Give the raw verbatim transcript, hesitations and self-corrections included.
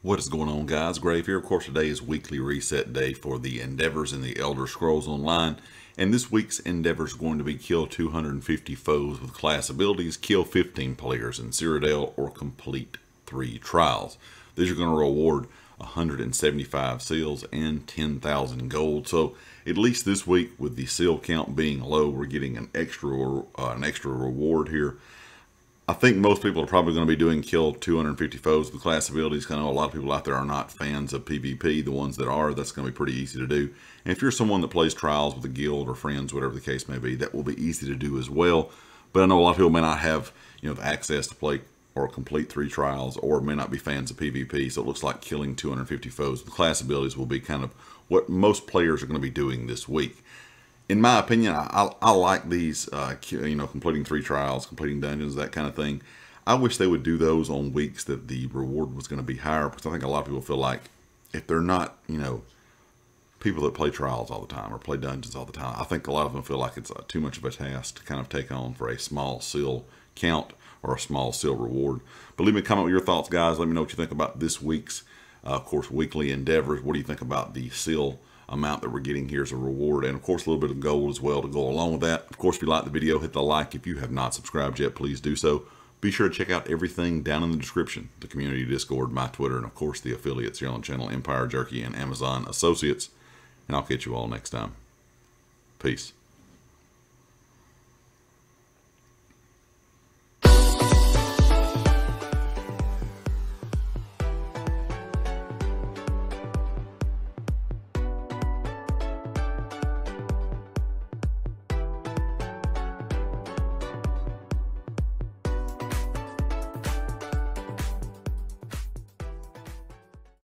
What is going on, guys? Grave here. Of course, today is weekly reset day for the endeavors in the Elder Scrolls Online, and this week's endeavor is going to be kill two hundred fifty foes with class abilities, kill fifteen players in Cyrodiil, or complete three trials. These are going to reward one hundred seventy-five seals and ten thousand gold. So at least this week, with the seal count being low, we're getting an extra uh, an extra reward here. I think most people are probably going to be doing kill two hundred fifty foes with class abilities. I know a lot of people out there are not fans of PvP. The ones that are, that's going to be pretty easy to do. And if you're someone that plays trials with a guild or friends, whatever the case may be, that will be easy to do as well. But I know a lot of people may not have, you know, the access to play or complete three trials, or may not be fans of PvP. So it looks like killing two hundred fifty foes with class abilities will be kind of what most players are going to be doing this week. In my opinion, I, I like these, uh, you know, completing three trials, completing dungeons, that kind of thing. I wish they would do those on weeks that the reward was going to be higher, because I think a lot of people feel like if they're not, you know, people that play trials all the time or play dungeons all the time, I think a lot of them feel like it's too much of a task to kind of take on for a small seal count or a small seal reward. But leave me a comment with your thoughts, guys. Let me know what you think about this week's, uh, of course, weekly endeavors. What do you think about the seal amount that we're getting here as a reward, and of course a little bit of gold as well to go along with that? Of course, if you like the video, hit the like. If you have not subscribed yet, please do so. Be sure to check out everything down in the description: the community Discord, my Twitter, and of course the affiliates here on the channel, Empire Jerky and Amazon Associates. And I'll catch you all next time. Peace.